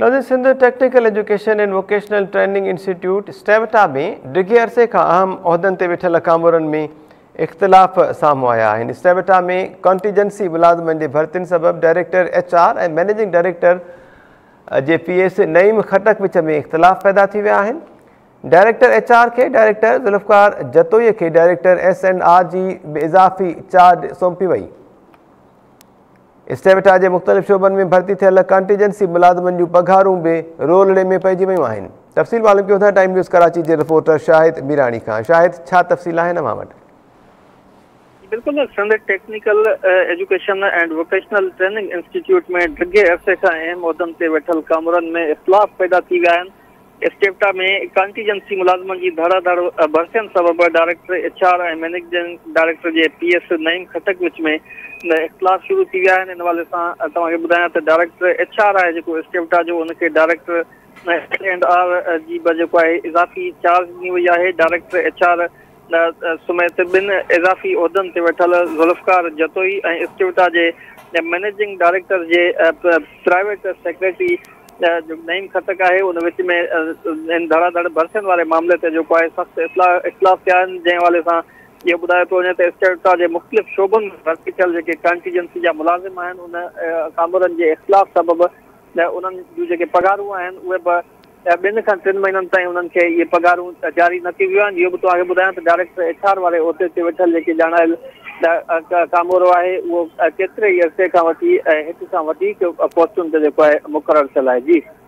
Now the Sindh Technical Education and Vocational Training Institute STEVTA में डिघे अरसे खां अहम उहिदनि ते वेठल कामरनि में इख़्तिलाफ़ साम्हूं आया आहिनि। STEVTA में कॉन्टिजेंसी मुलाज़िमनि जे भर्तियुनि सबबि डायरेक्टर HR ऐं मैनेजिंग डायरेक्टर जे PS नईम खटक विच में इख़्तिलाफ़ पैदा थी विया आहिनि। डायरेक्टर HR खे डायरेक्टर ज़ुल्फ़िकार जतोई खे डायरेक्टर SNR जी बेइज़ाफ़ी चार्ज सौंपी वई। STEVTA के मुख्तलिफ़ शोबन में भर्ती थियल कॉन्टिजेंसी मुलाज़िमनि जूं पघारूं बि रोलड़े में पइजी वयूं आहिनि। तफ़सील मालूम कयो था टाइम न्यूज़ कराची के रिपोर्टर शाहिद मीरानी खां। शाहिद, छा तफ़सील आहिनि अवां वटि? बिल्कुल, Sindh technical education and vocational training institute में डिघे अरसे खां अहम उहिदनि ते वेठल कामरनि में इख़्तिलाफ़ पैदा थी विया आहिनि। STEVTA में कॉन्टिजेंसी मुलाज़िमनि जी धड़ाधड़ भर्तियुनि सबबि डायरेक्टर HR ऐं मैनेजिंग डायरेक्टर जे PS नईम खटक विच में इख़्तिलाफ़ शुरू थी विया आहिनि। इन हवाले सां तव्हांखे ॿुधायां त डायरेक्टर HR आहे जेको STEVTA जो, उनखे डायरेक्टर SNR जी बि जेको आहे इज़ाफ़ी चार्ज ॾिनी वई आहे। डायरेक्टर HR समेत ॿिनि इज़ाफ़ी उहिदनि ते वेठल ज़ुल्फ़िकार जतोई ऐं STEVTA जे मैनेजिंग डायरेक्टर जे प्राइवेट सेक्रेटरी जो नईम खटक है उन विच में इन धड़ाधड़ भर्तियुनि वाले मामले से जो है सख्त इख़्तिलाफ़ थिया आहिनि। जै हवाले सां ये बुधायो तो वञे त STEVTA के मुख़्तलिफ़ शोबन में भर्ती थियल जेके कॉन्टिजेंसी जा मुलाज़िम आहिनि उन कामरनि जे इख़्तिलाफ़ सबबि उन्हनि जूं जेके पघारूं आहिनि उहे बि ॿिनि खां टिनि महीननि ताईं उन्हनि खे इहे पघारूं जारी न थी वियूं आहिनि। इहो बि तव्हांखे ॿुधायां त डायरेक्टर HR वारे उहिदे ते वेठल जेके ॼाणायल कामोरो आहे उहो केतिरे ई अरसे खां वठी हेठि खां वधीक पोस्टुनि ते जेको आहे मुक़ररु थियल आहे। जी।